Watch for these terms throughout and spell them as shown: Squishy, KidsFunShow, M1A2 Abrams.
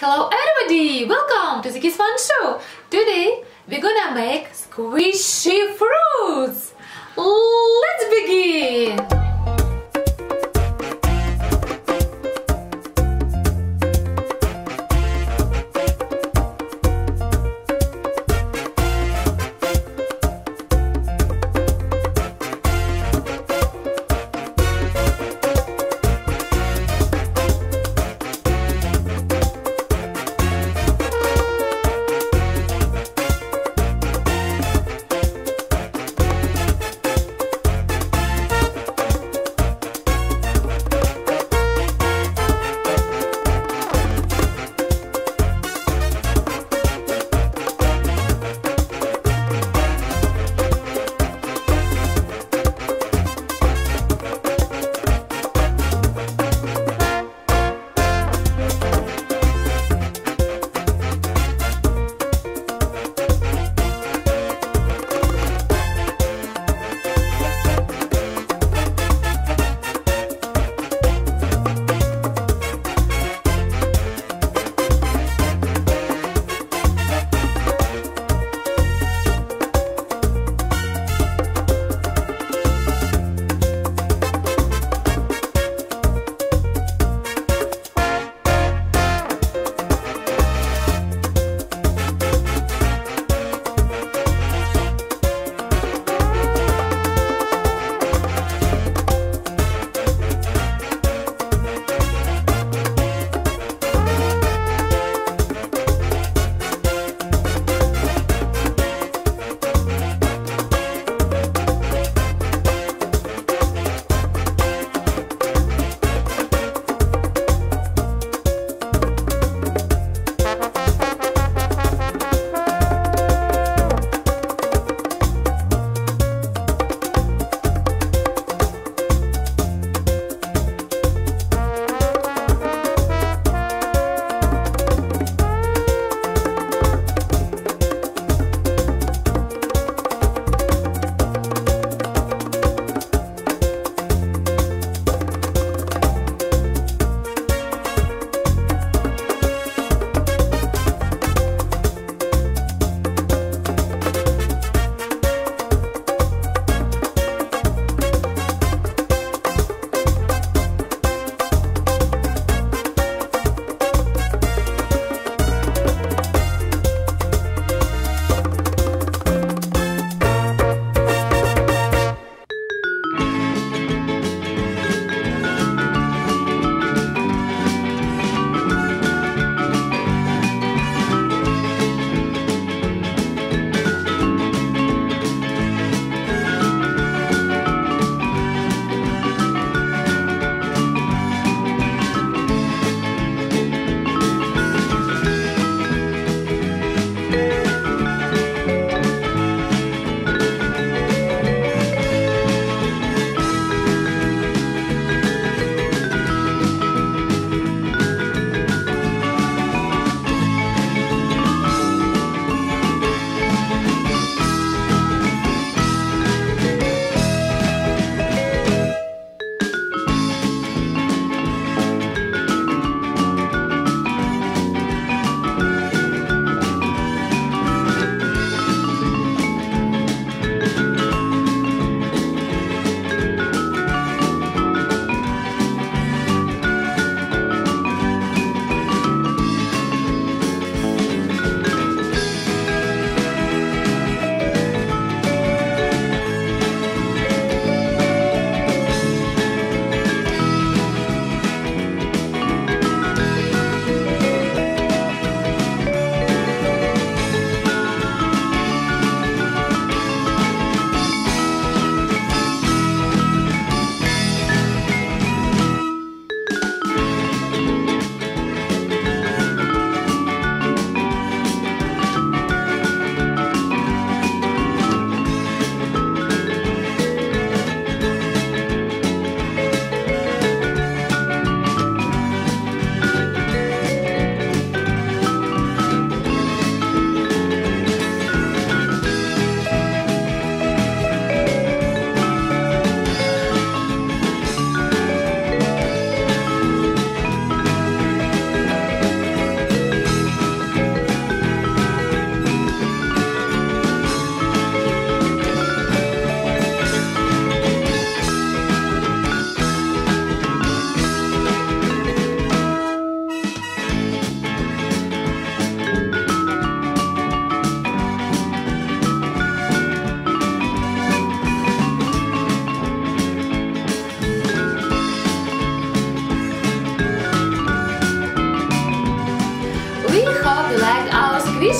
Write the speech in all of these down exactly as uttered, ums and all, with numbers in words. Hello everybody! Welcome to the Kids Fun Show! Today we're gonna make squishy fruits! Let's begin!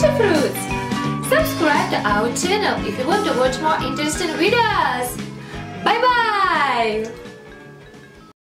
delicious fruits. Subscribe to our channel if you want to watch more interesting videos. Bye bye.